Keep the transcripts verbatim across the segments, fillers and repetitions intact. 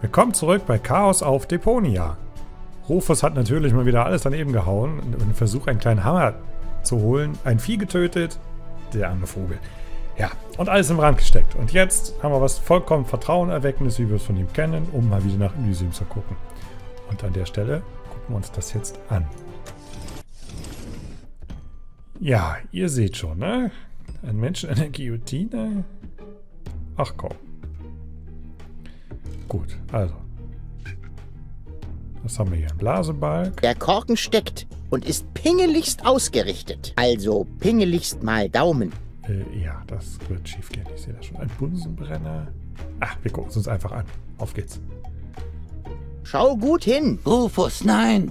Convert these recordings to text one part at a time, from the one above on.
Willkommen zurück bei Chaos auf Deponia. Rufus hat natürlich mal wieder alles daneben gehauen und versucht, einen kleinen Hammer zu holen. Ein Vieh getötet, der arme Vogel. Ja, und alles im Rand gesteckt. Und jetzt haben wir was vollkommen Vertrauenerweckendes, wie wir es von ihm kennen, um mal wieder nach Elysium zu gucken. Und an der Stelle gucken wir uns das jetzt an. Ja, ihr seht schon, ne? Ein Mensch in einer Guillotine. Ach komm. Gut, also. Was haben wir hier? Ein Blasebalg. Der Korken steckt und ist pingeligst ausgerichtet. Also pingeligst mal Daumen. Äh, ja, das wird schief gehen. Ich sehe da schon einen Bunsenbrenner. Ach, wir gucken es uns einfach an. Auf geht's. Schau gut hin. Rufus, nein!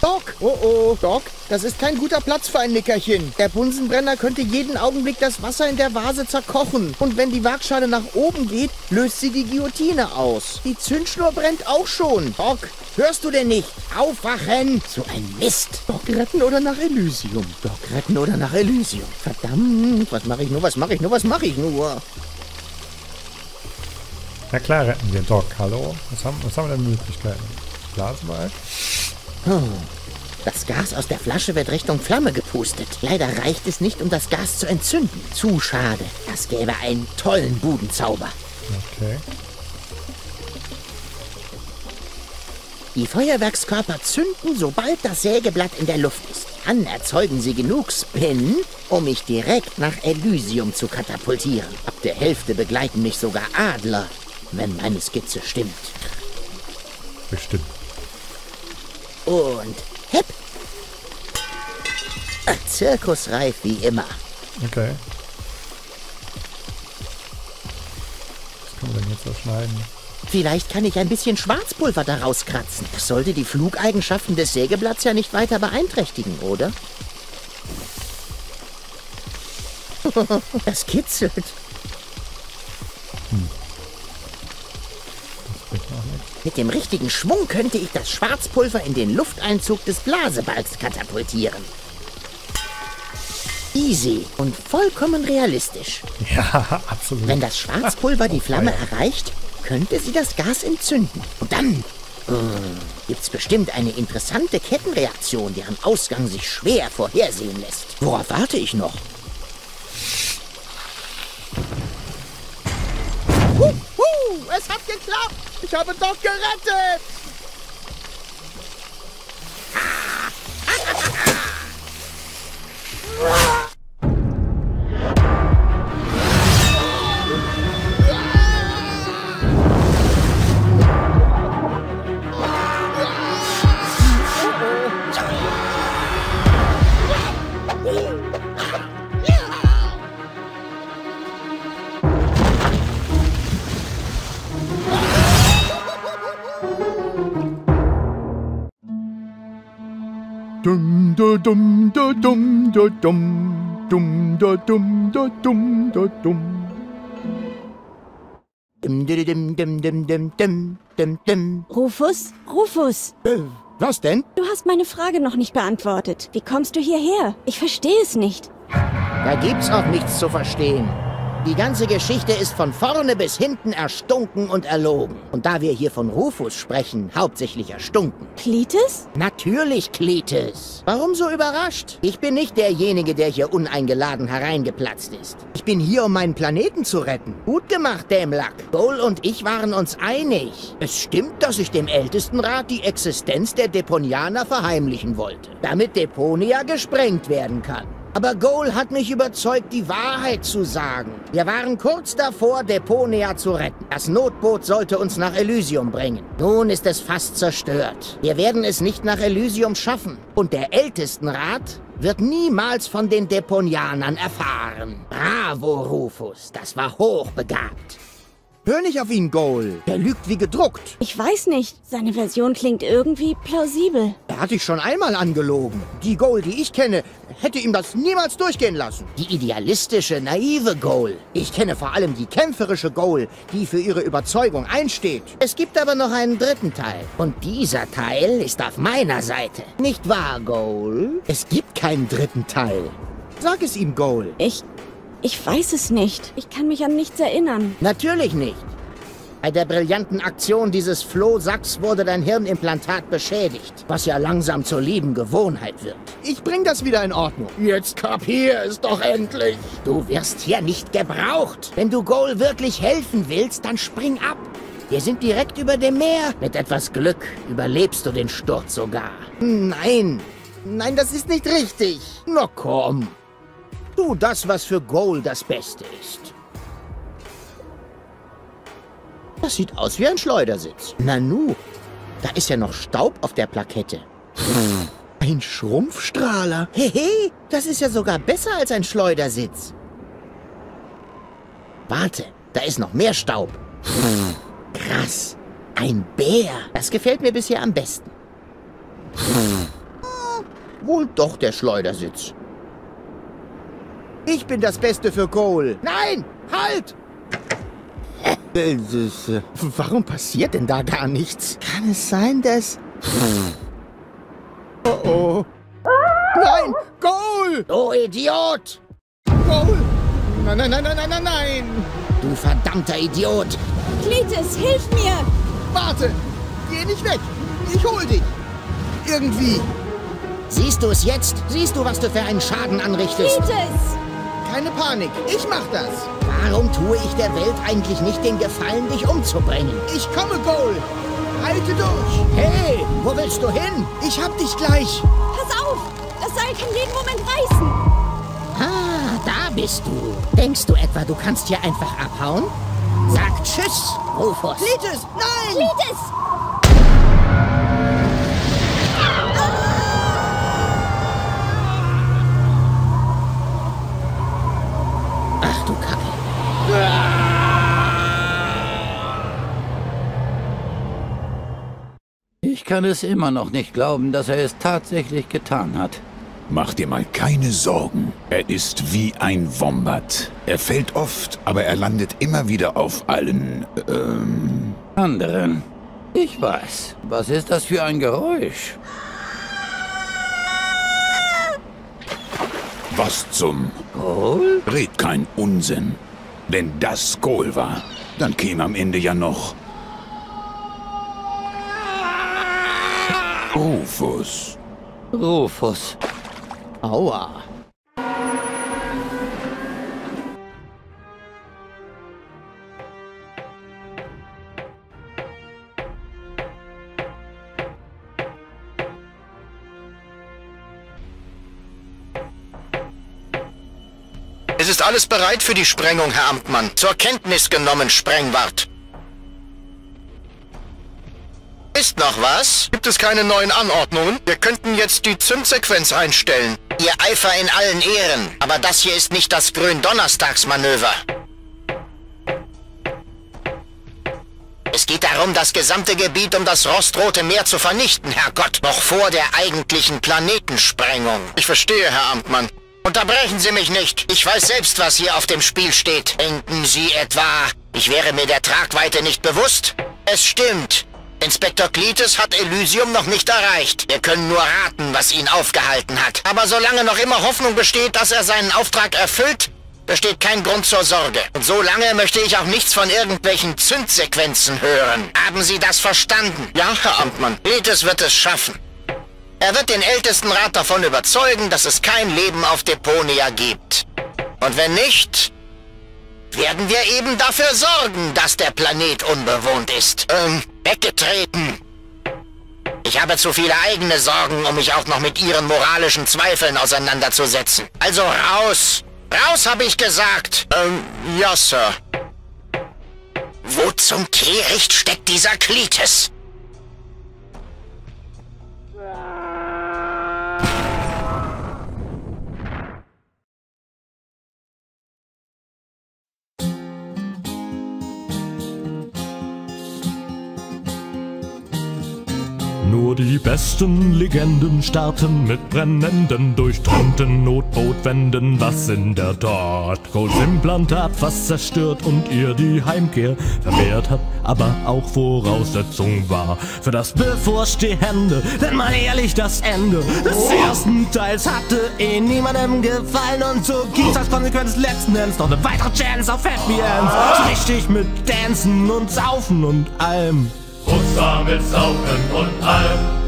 Doc! Oh oh, Doc, das ist kein guter Platz für ein Nickerchen. Der Bunsenbrenner könnte jeden Augenblick das Wasser in der Vase zerkochen. Und wenn die Waagschale nach oben geht, löst sie die Guillotine aus. Die Zündschnur brennt auch schon. Doc, hörst du denn nicht? Aufwachen! So ein Mist! Doc retten oder nach Elysium? Doc retten oder nach Elysium? Verdammt, was mache ich nur, was mache ich nur, was mache ich nur? Na klar retten wir Doc, hallo. Was haben, was haben wir denn Möglichkeiten? Blasenball? Das Gas aus der Flasche wird Richtung Flamme gepustet. Leider reicht es nicht, um das Gas zu entzünden. Zu schade. Das gäbe einen tollen Budenzauber. Okay. Die Feuerwerkskörper zünden, sobald das Sägeblatt in der Luft ist. Dann erzeugen sie genug Spin, um mich direkt nach Elysium zu katapultieren. Ab der Hälfte begleiten mich sogar Adler, wenn meine Skizze stimmt. Bestimmt. Und hip! Zirkusreif wie immer. Okay. Was können wir denn jetzt noch schneiden? Vielleicht kann ich ein bisschen Schwarzpulver daraus kratzen. Das sollte die Flugeigenschaften des Sägeblatts ja nicht weiter beeinträchtigen, oder? Das kitzelt. Hm. Mit dem richtigen Schwung könnte ich das Schwarzpulver in den Lufteinzug des Blasebalgs katapultieren. Easy und vollkommen realistisch. Ja, absolut. Wenn das Schwarzpulver die Flamme erreicht, könnte sie das Gas entzünden. Und dann äh, gibt es bestimmt eine interessante Kettenreaktion, deren Ausgang sich schwer vorhersehen lässt. Worauf warte ich noch? Huh, huh, es hat geklappt! Ich habe Doc gerettet! Dum da dum da dum da dum dum da dum da dum da dum dum dum dum dum dum dum dum dum. Rufus, Rufus. Was denn? Du hast meine Frage noch nicht beantwortet. Wie kommst du hierher? Ich verstehe es nicht. Da gibt's auch nichts zu verstehen. Die ganze Geschichte ist von vorne bis hinten erstunken und erlogen. Und da wir hier von Rufus sprechen, hauptsächlich erstunken. Cletus? Natürlich Cletus. Warum so überrascht? Ich bin nicht derjenige, der hier uneingeladen hereingeplatzt ist. Ich bin hier, um meinen Planeten zu retten. Gut gemacht, Dämlack. Goal und ich waren uns einig. Es stimmt, dass ich dem Ältestenrat die Existenz der Deponianer verheimlichen wollte, damit Deponia gesprengt werden kann. Aber Goal hat mich überzeugt, die Wahrheit zu sagen. Wir waren kurz davor, Deponia zu retten. Das Notboot sollte uns nach Elysium bringen. Nun ist es fast zerstört. Wir werden es nicht nach Elysium schaffen. Und der Ältestenrat wird niemals von den Deponianern erfahren. Bravo, Rufus. Das war hochbegabt. Hör nicht auf ihn, Goal. Der lügt wie gedruckt. Ich weiß nicht. Seine Version klingt irgendwie plausibel. Er hat dich schon einmal angelogen. Die Goal, die ich kenne, hätte ihm das niemals durchgehen lassen. Die idealistische, naive Goal. Ich kenne vor allem die kämpferische Goal, die für ihre Überzeugung einsteht. Es gibt aber noch einen dritten Teil. Und dieser Teil ist auf meiner Seite. Nicht wahr, Goal? Es gibt keinen dritten Teil. Sag es ihm, Goal. Ich... Ich weiß es nicht. Ich kann mich an nichts erinnern. Natürlich nicht. Bei der brillanten Aktion dieses Flohsacks wurde dein Hirnimplantat beschädigt, was ja langsam zur lieben Gewohnheit wird. Ich bring das wieder in Ordnung. Jetzt kapier es doch endlich. Du wirst hier nicht gebraucht. Wenn du Goal wirklich helfen willst, dann spring ab. Wir sind direkt über dem Meer. Mit etwas Glück überlebst du den Sturz sogar. Nein. Nein, das ist nicht richtig. Na komm. Du, das, was für Goal das Beste ist. Das sieht aus wie ein Schleudersitz. Nanu, da ist ja noch Staub auf der Plakette. Ein Schrumpfstrahler. Hehe, das ist ja sogar besser als ein Schleudersitz. Warte, da ist noch mehr Staub. Krass, ein Bär. Das gefällt mir bisher am besten. Wohl doch der Schleudersitz. Ich bin das Beste für Goal. Nein, halt! Warum passiert denn da gar nichts? Kann es sein, dass... Oh oh. Nein, Goal! Du Idiot! Goal! Nein, nein, nein, nein, nein, nein! Du verdammter Idiot! Cletus, hilf mir! Warte! Geh nicht weg! Ich hol dich! Irgendwie! Siehst du es jetzt? Siehst du, was du für einen Schaden anrichtest? Cletus! Keine Panik, ich mach das. Warum tue ich der Welt eigentlich nicht den Gefallen, dich umzubringen? Ich komme, Goal. Halte durch. Hey, wo willst du hin? Ich hab dich gleich. Pass auf, das Seil kann jeden Moment reißen. Ah, da bist du. Denkst du etwa, du kannst hier einfach abhauen? Sag Tschüss, Rufus. Cletus, nein! Cletus! Ich kann es immer noch nicht glauben, dass er es tatsächlich getan hat. Mach dir mal keine Sorgen. Er ist wie ein Wombat. Er fällt oft, aber er landet immer wieder auf allen, ähm... anderen. Ich weiß. Was ist das für ein Geräusch? Was zum... Goal? Red kein Unsinn. Wenn das Goal war, dann käme am Ende ja noch... Rufus. Rufus. Aua. Es ist alles bereit für die Sprengung, Herr Amtmann. Zur Kenntnis genommen, Sprengwart. Ist noch was? Gibt es keine neuen Anordnungen? Wir könnten jetzt die Zündsequenz einstellen. Ihr Eifer in allen Ehren, aber das hier ist nicht das Gründonnerstagsmanöver. Es geht darum, das gesamte Gebiet um das Rostrote Meer zu vernichten, Herrgott, noch vor der eigentlichen Planetensprengung. Ich verstehe, Herr Amtmann. Unterbrechen Sie mich nicht. Ich weiß selbst, was hier auf dem Spiel steht. Denken Sie etwa, ich wäre mir der Tragweite nicht bewusst? Es stimmt. Inspektor Cletus hat Elysium noch nicht erreicht. Wir können nur raten, was ihn aufgehalten hat. Aber solange noch immer Hoffnung besteht, dass er seinen Auftrag erfüllt, besteht kein Grund zur Sorge. Und solange möchte ich auch nichts von irgendwelchen Zündsequenzen hören. Haben Sie das verstanden? Ja, Herr Amtmann. Cletus wird es schaffen. Er wird den Ältestenrat davon überzeugen, dass es kein Leben auf Deponia gibt. Und wenn nicht... werden wir eben dafür sorgen, dass der Planet unbewohnt ist. Ähm, weggetreten. Ich habe zu viele eigene Sorgen, um mich auch noch mit Ihren moralischen Zweifeln auseinanderzusetzen. Also raus! Raus, habe ich gesagt! Ähm, ja, Sir. Wo zum Kehricht steckt dieser Cletus? Nur die besten Legenden starten mit brennenden, durchtrennten Notbotwänden. Was in der Tat Goals Implantat fast zerstört und ihr die Heimkehr verwehrt hat, aber auch Voraussetzung war für das Bevorstehende. Denn mal ehrlich, das Ende des ersten Teils hatte eh niemandem gefallen, und so gibt's als Konsequenz letzten Endes noch eine weitere Chance auf Happy Ends. So richtig mit Dancen und Saufen und allem. Hurra mit Saufen und allem.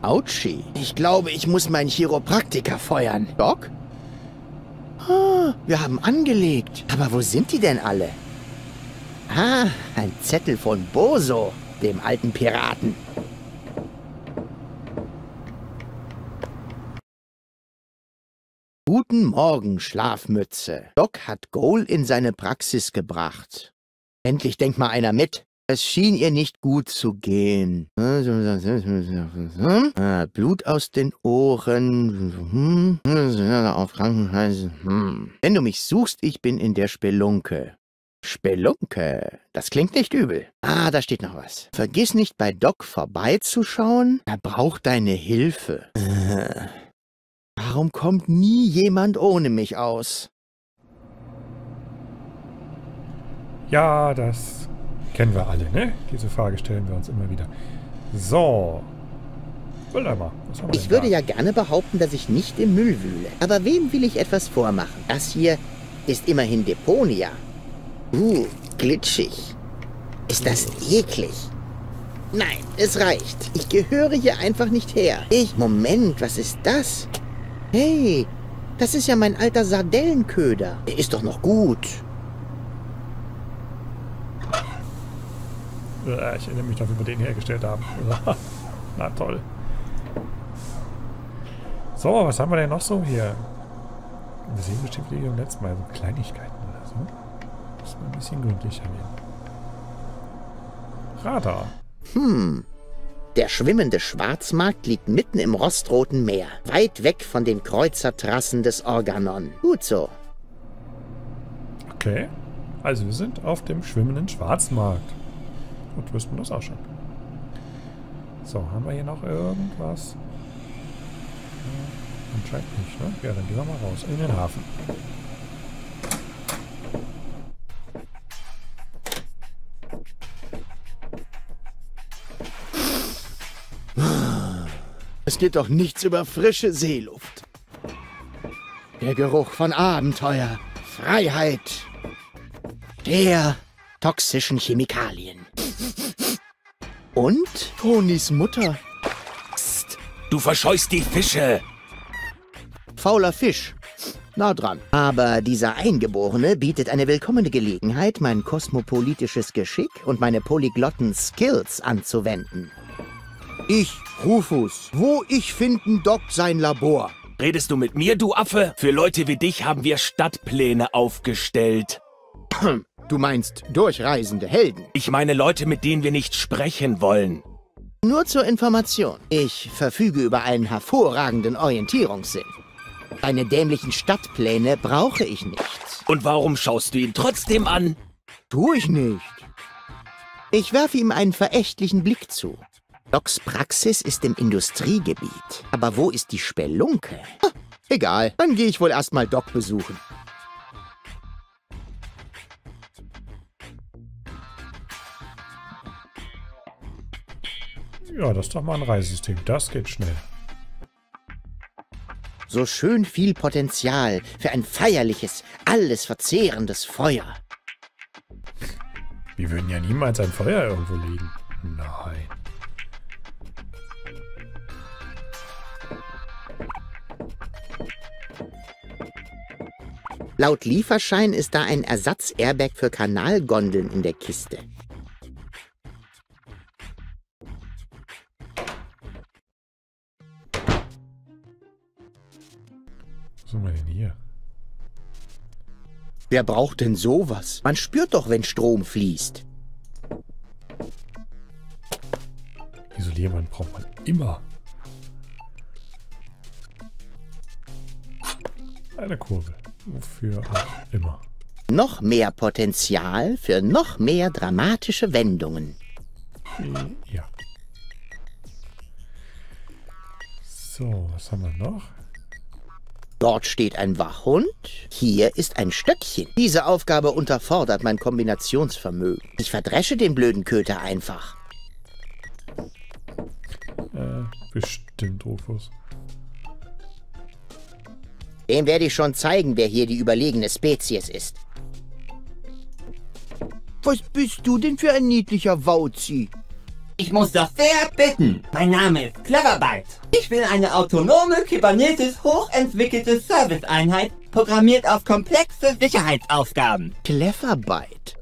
Autschi. Ich glaube, ich muss meinen Chiropraktiker feuern. Doc? Ah, wir haben angelegt. Aber wo sind die denn alle? Ah, ein Zettel von Boso, dem alten Piraten. Guten Morgen, Schlafmütze. Doc hat Goal in seine Praxis gebracht. Endlich denkt mal einer mit. Es schien ihr nicht gut zu gehen. Blut aus den Ohren. Auf Krankenhäuser. Wenn du mich suchst, ich bin in der Spelunke. Spelunke. Das klingt nicht übel. Ah, da steht noch was. Vergiss nicht, bei Doc vorbeizuschauen. Er braucht deine Hilfe. Warum kommt nie jemand ohne mich aus? Ja, das... kennen wir alle, ne? Diese Frage stellen wir uns immer wieder. So. Will mal. Was haben wir ich würde da? ja gerne behaupten, dass ich nicht im Müll wühle. Aber wem will ich etwas vormachen? Das hier ist immerhin Deponia. Uh, glitschig. Ist das eklig? Nein, es reicht. Ich gehöre hier einfach nicht her. Ich, Moment, was ist das? Hey, das ist ja mein alter Sardellenköder. Der ist doch noch gut. Ich erinnere mich noch, wie wir den hergestellt haben. Na toll. So, was haben wir denn noch so hier? Wir sehen bestimmt Video letztes Mal. So Kleinigkeiten oder so. Das ist mal ein bisschen gründlicher hier. Radar. Hm. Der schwimmende Schwarzmarkt liegt mitten im rostroten Meer. Weit weg von den Kreuzertrassen des Organon. Gut so. Okay. Also wir sind auf dem schwimmenden Schwarzmarkt. Und wüssten das auch schon. So, haben wir hier noch irgendwas? Hm, anscheinend nicht, ne? Ja, dann gehen wir mal raus in den Hafen. Es geht doch nichts über frische Seeluft. Der Geruch von Abenteuer, Freiheit, der toxischen Chemikalien. Und? Tonis Mutter. Psst, du verscheuchst die Fische. Fauler Fisch. Na dran. Aber dieser Eingeborene bietet eine willkommene Gelegenheit, mein kosmopolitisches Geschick und meine polyglotten Skills anzuwenden. Ich, Rufus, wo ich finden Doc sein Labor? Redest du mit mir, du Affe? Für Leute wie dich haben wir Stadtpläne aufgestellt. Du meinst durchreisende Helden? Ich meine Leute, mit denen wir nicht sprechen wollen. Nur zur Information. Ich verfüge über einen hervorragenden Orientierungssinn. Deine dämlichen Stadtpläne brauche ich nicht. Und warum schaust du ihn trotzdem an? Tu ich nicht. Ich werfe ihm einen verächtlichen Blick zu. Docs Praxis ist im Industriegebiet. Aber wo ist die Spelunke? Ah, egal, dann gehe ich wohl erstmal Doc besuchen. Ja, das ist doch mal ein Reisesystem. Das geht schnell. So schön viel Potenzial für ein feierliches, alles verzehrendes Feuer. Wir würden ja niemals ein Feuer irgendwo legen. Nein. Laut Lieferschein ist da ein Ersatz-Airbag für Kanalgondeln in der Kiste. Was haben wir denn hier? Wer braucht denn sowas? Man spürt doch, wenn Strom fließt. Isolierband braucht man immer. Eine Kurbel. Wofür auch immer. Noch mehr Potenzial für noch mehr dramatische Wendungen. Ja. So, was haben wir noch? Dort steht ein Wachhund, hier ist ein Stöckchen. Diese Aufgabe unterfordert mein Kombinationsvermögen. Ich verdresche den blöden Köter einfach. Äh, bestimmt, Rufus. Dem werde ich schon zeigen, wer hier die überlegene Spezies ist. Was bist du denn für ein niedlicher Wauzi? Ich muss das sehr bitten. Mein Name ist Cleverbyte. Ich bin eine autonome, kybernetisch hochentwickelte Serviceeinheit, programmiert auf komplexe Sicherheitsaufgaben. Cleverbyte?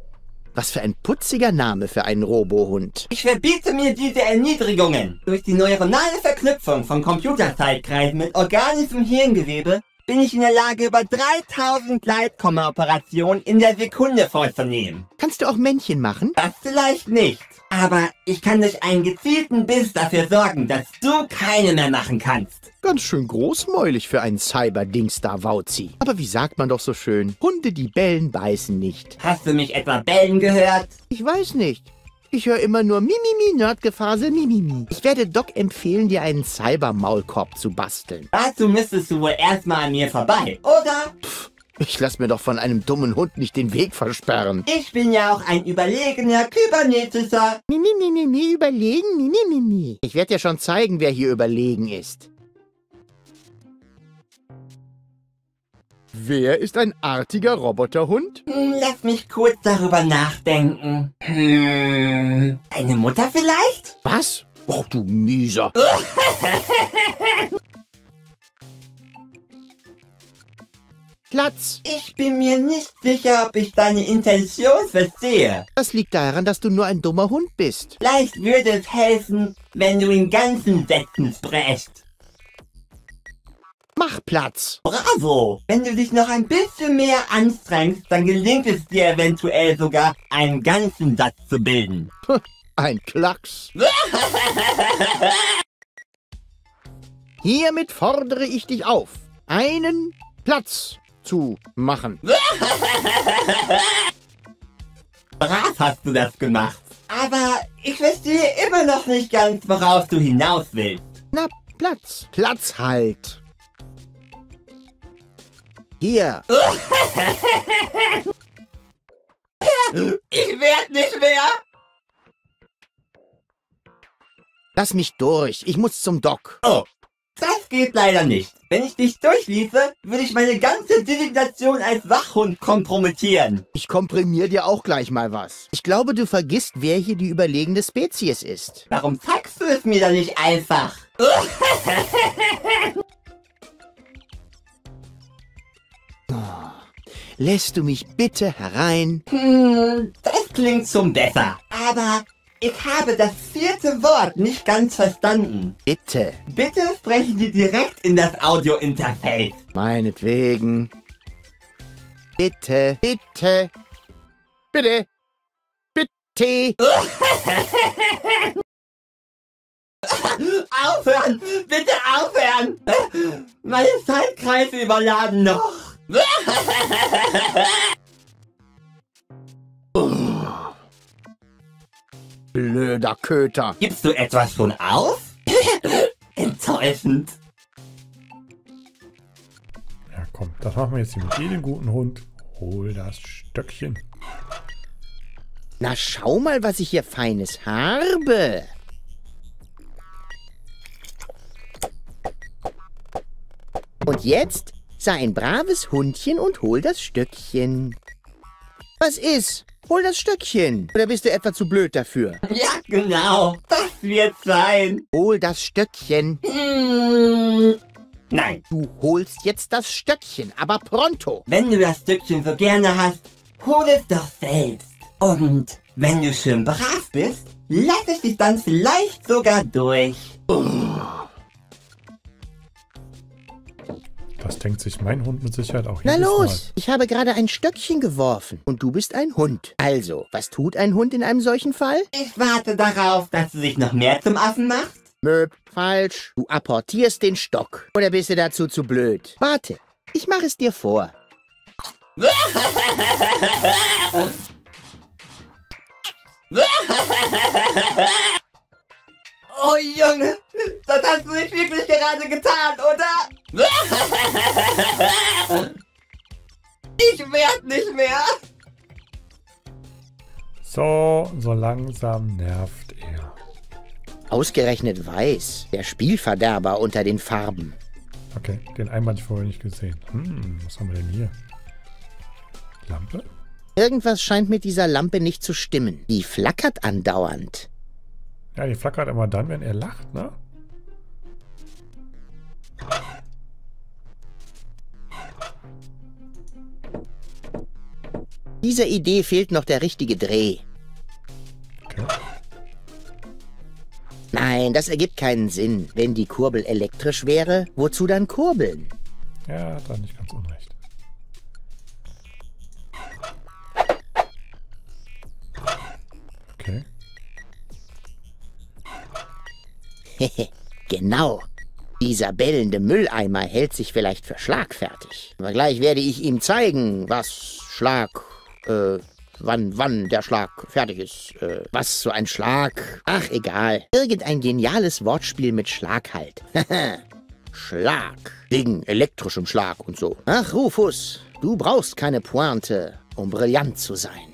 Was für ein putziger Name für einen Robohund. Ich verbiete mir diese Erniedrigungen. Durch die neuronale Verknüpfung von Computerzeitkreisen mit organischem Hirngewebe bin ich in der Lage, über dreitausend Leitkomma-Operationen in der Sekunde vorzunehmen. Kannst du auch Männchen machen? Das vielleicht nicht. Aber ich kann durch einen gezielten Biss dafür sorgen, dass du keine mehr machen kannst. Ganz schön großmäulig für einen Cyber-Dingstar-Wauzi. Aber wie sagt man doch so schön, Hunde, die bellen, beißen nicht. Hast du mich etwa bellen gehört? Ich weiß nicht. Ich höre immer nur Mimimi, Nerdgefasel, Mimimi. Ich werde Doc empfehlen, dir einen Cyber-Maulkorb zu basteln. Dazu müsstest du wohl erstmal an mir vorbei, oder? Pff, ich lass mir doch von einem dummen Hund nicht den Weg versperren. Ich bin ja auch ein überlegener kybernetischer. Mimimi, überlegen, Mimimi. Ich werde dir schon zeigen, wer hier überlegen ist. Wer ist ein artiger Roboterhund? Lass mich kurz darüber nachdenken. Hm, eine Mutter vielleicht? Was? Oh, du Mieser. Platz. Ich bin mir nicht sicher, ob ich deine Intention verstehe. Das liegt daran, dass du nur ein dummer Hund bist. Vielleicht würde es helfen, wenn du in ganzen Sätzen sprichst. Mach Platz. Bravo! Wenn du dich noch ein bisschen mehr anstrengst, dann gelingt es dir eventuell sogar, einen ganzen Satz zu bilden. Ein Klacks. Hiermit fordere ich dich auf, einen Platz zu machen. Brav hast du das gemacht. Aber ich verstehe immer noch nicht ganz, worauf du hinaus willst. Na, Platz. Platz halt. Hier. Ich werd nicht mehr. Lass mich durch. Ich muss zum Doc. Oh, das geht leider nicht. Wenn ich dich durchließe, würde ich meine ganze Designation als Wachhund kompromittieren. Ich komprimiere dir auch gleich mal was. Ich glaube, du vergisst, wer hier die überlegene Spezies ist. Warum zeigst du es mir dann nicht einfach? Lässt du mich bitte herein? Hm, das klingt schon besser. Aber ich habe das vierte Wort nicht ganz verstanden. Bitte. Bitte sprechen Sie direkt in das Audio-Interface. Meinetwegen. Bitte. Bitte. Bitte. Bitte. Aufhören! Bitte aufhören! Meine Zeitkreise überladen noch. Oh, blöder Köter. Gibst du etwas schon auf? Enttäuschend. Ja komm, das machen wir jetzt hier mit jedem guten Hund. Hol das Stöckchen. Na schau mal, was ich hier Feines habe. Und jetzt? Sei ein braves Hundchen und hol das Stöckchen. Was ist? Hol das Stöckchen. Oder bist du etwa zu blöd dafür? Ja, genau. Das wird sein. Hol das Stöckchen. Hm. Nein. Du holst jetzt das Stöckchen, aber pronto. Wenn du das Stöckchen so gerne hast, hol es doch selbst. Und wenn du schön brav bist, lass ich dich dann vielleicht sogar durch. Oh. Das denkt sich mein Hund mit Sicherheit auch jedes Mal. Na los, ich habe gerade ein Stöckchen geworfen und du bist ein Hund. Also, was tut ein Hund in einem solchen Fall? Ich warte darauf, dass du dich noch mehr zum Affen machst. Möp, falsch. Du apportierst den Stock. Oder bist du dazu zu blöd? Warte, ich mache es dir vor. Oh Junge, das hast du nicht wirklich gerade getan, oder? Ich werd nicht mehr. So, so langsam nervt er. Ausgerechnet weiß, der Spielverderber unter den Farben. Okay, den einen hatte ich vorher nicht gesehen. Hm, was haben wir denn hier? Lampe? Irgendwas scheint mit dieser Lampe nicht zu stimmen. Die flackert andauernd. Ja, die flackert immer dann, wenn er lacht, ne? Dieser Idee fehlt noch der richtige Dreh. Okay. Nein, das ergibt keinen Sinn. Wenn die Kurbel elektrisch wäre, wozu dann kurbeln? Ja, da nicht ganz unrecht. Okay. Genau. Dieser bellende Mülleimer hält sich vielleicht für schlagfertig. Aber gleich werde ich ihm zeigen, was Schlag, äh, wann, wann der Schlag fertig ist. Äh, was so ein Schlag. Ach, egal. Irgendein geniales Wortspiel mit Schlag halt. Schlag. Wegen elektrischem Schlag und so. Ach, Rufus, du brauchst keine Pointe, um brillant zu sein.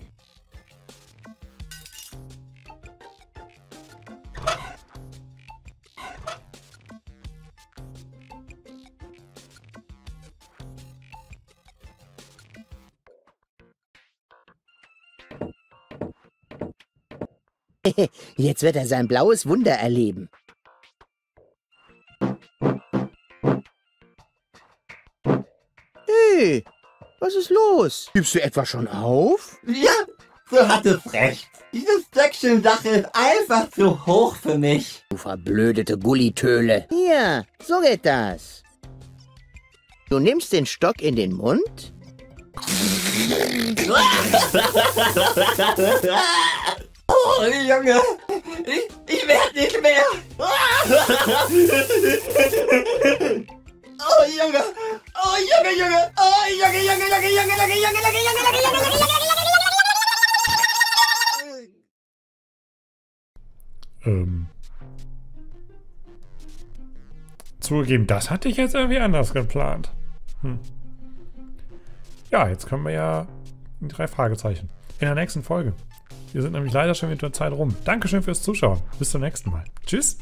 Jetzt wird er sein blaues Wunder erleben. Hey, was ist los? Gibst du etwa schon auf? Ja, du hattest recht. Diese Stöckchen-Sache ist einfach zu hoch für mich. Du verblödete Gullitöle. Hier, so geht das. Du nimmst den Stock in den Mund. Oh, Junge! Ich, ich werd nicht mehr! Oh, Junge! Oh, Junge, Junge! Oh, Junge, Junge, Junge, Junge, Junge, Junge, Junge, Junge, Junge, Junge, Junge, Ähm. Zugegeben, das hatte ich jetzt irgendwie anders geplant. Hm. Ja, jetzt können wir ja die drei Fragezeichen. In der nächsten Folge. Wir sind nämlich leider schon wieder Zeit rum. Dankeschön fürs Zuschauen. Bis zum nächsten Mal. Tschüss.